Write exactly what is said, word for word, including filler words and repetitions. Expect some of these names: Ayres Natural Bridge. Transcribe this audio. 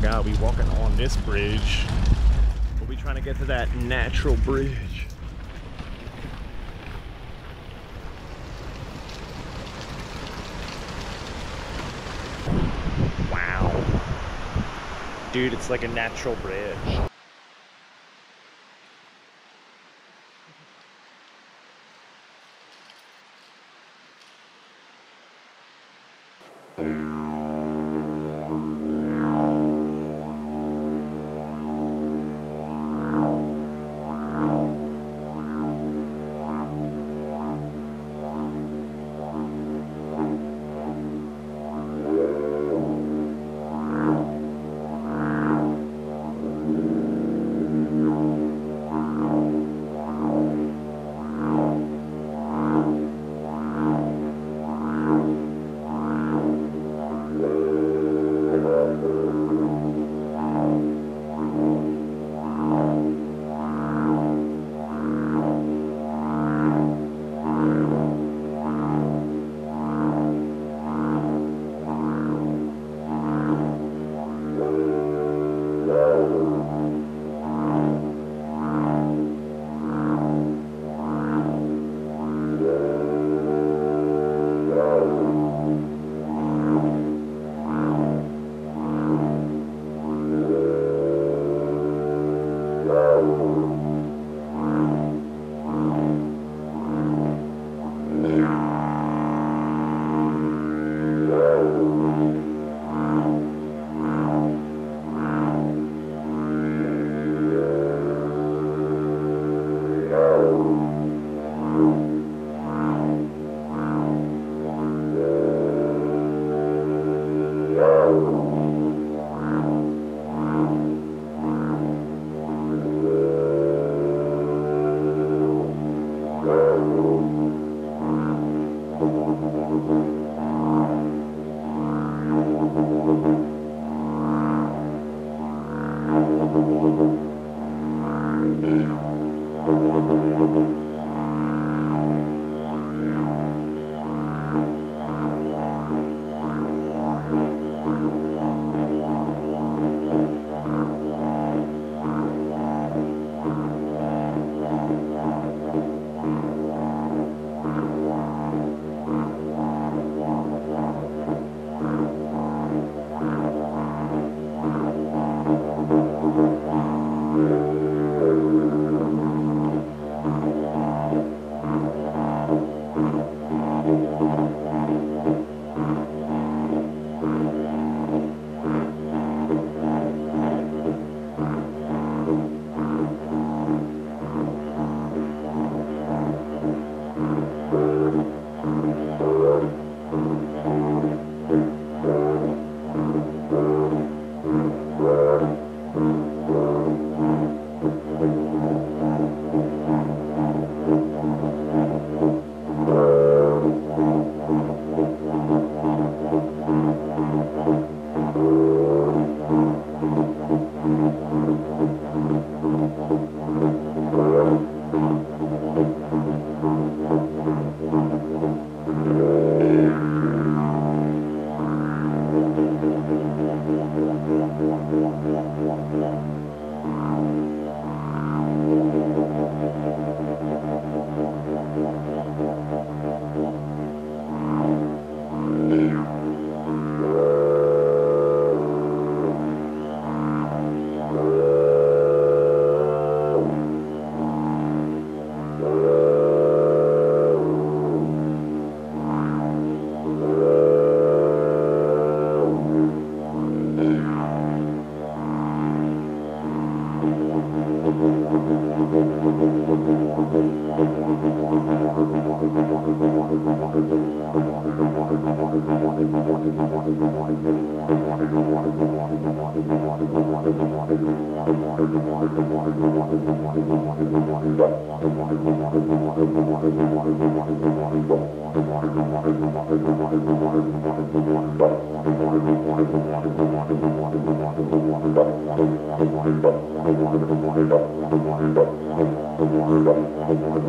my God, we walking on this bridge. But we trying to get to that natural bridge. Wow. Dude, it's like a natural bridge. The Thank